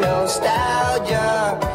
nostalgia.